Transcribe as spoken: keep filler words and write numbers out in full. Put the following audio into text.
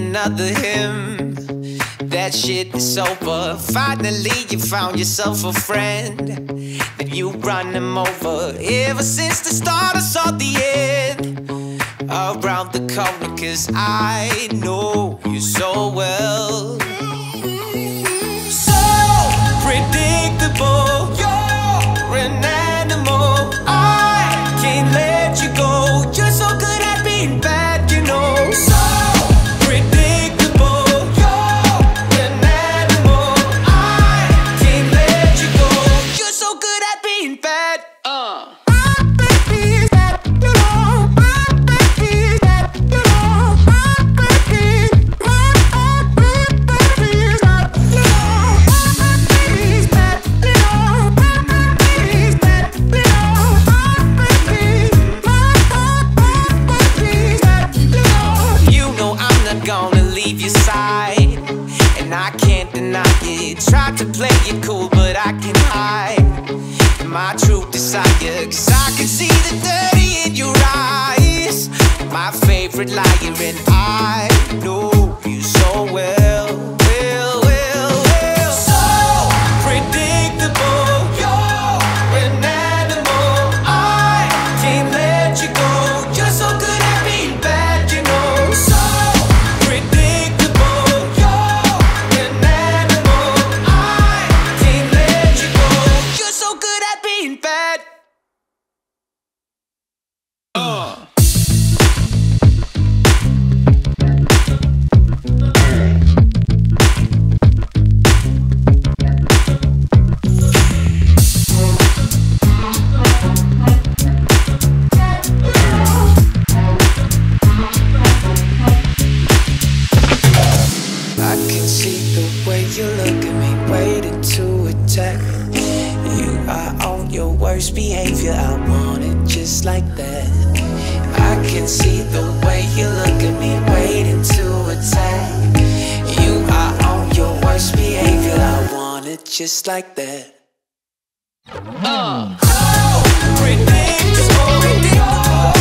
another hymn. That shit is over. Finally you found yourself a friend that you run him over. Ever since the start I saw the end around the corner, cause I know you so well. So predictable, you're an animal. I can't let you go. You're so good at being bad, you know. So try to play it cool, but I can hide my true desire, cause I can see the dirty in your eyes. My favorite liar, and I know you so well. Well, well, well. So predictable, you're an animal. I can't let you go. You're so good at being bad, you know. So behavior, I want it just like that. I can see the way you look at me, waiting to attack. You are on your worst behavior, I want it just like that. Uh. Oh, predictable.